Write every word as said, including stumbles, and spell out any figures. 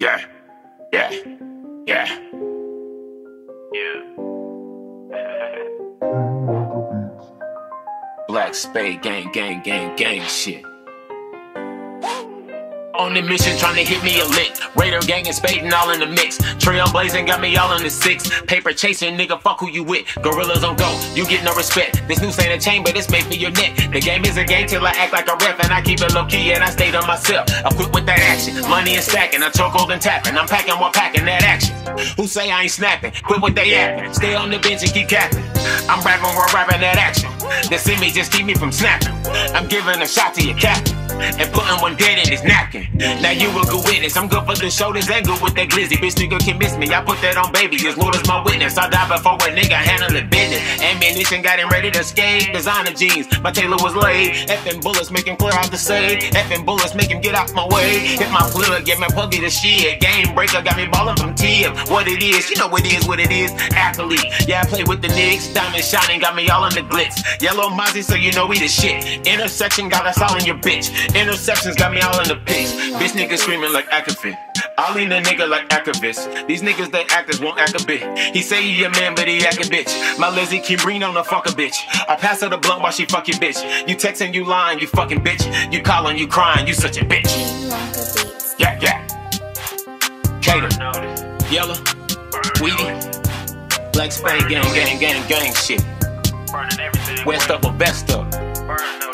Yeah, yeah, yeah, yeah. Black Spade gang, gang, gang, gang shit. On the mission, trying to hit me a lick. Raider gang and spading all in the mix. Treon blazing got me all in the six. Paper chasing, nigga, fuck who you with. Gorillas on go, you get no respect. This noose ain't a chamber, this made for your neck. The game is a game till I act like a ref, and I keep it low key and I stay to myself. I quit with that action, money is stacking. I chokehold and tapping, I'm packing while packing that action. Who say I ain't snapping? Quit what they acting. Stay on the bench and keep capping. I'm rapping while rapping that action. This in me just keep me from snapping. I'm giving a shot to your captain and putting one dead in his napkin. Now you a good witness. I'm good for the shoulders and good with that glizzy. Bitch, nigga can miss me. I put that on baby. As Lord is my witness. I die before a nigga handle the business. Ammunition got him ready to skate. Designer jeans. My tailor was laid. Effing bullets make him clear out the shade. Effing bullets make him get out my way. Hit my plug. Get my puggy the shit. Game breaker. Got me ballin' from T M. What it is. You know what it is. What it is. Athlete. Yeah, I play with the Knicks. Diamond shining. Got me all in the glitz. Yellow Mozzie. So you know we the shit. Intersection got us all in your bitch. Interceptions got me all in the pics. Bitch nigga screaming like activist. I lean a nigga like activists. These niggas they actors won't act a bit. He say he a man but he act a bitch. My Lizzie keep reading on the fucker bitch. I pass her the blunt while she fucking bitch. You texting, you lying, you fucking bitch. You calling, you crying, you such a bitch. Yeah, yeah. Cater, Yellow, Weedy, Black Spade gang, gang, gang, gang shit. West up or best up.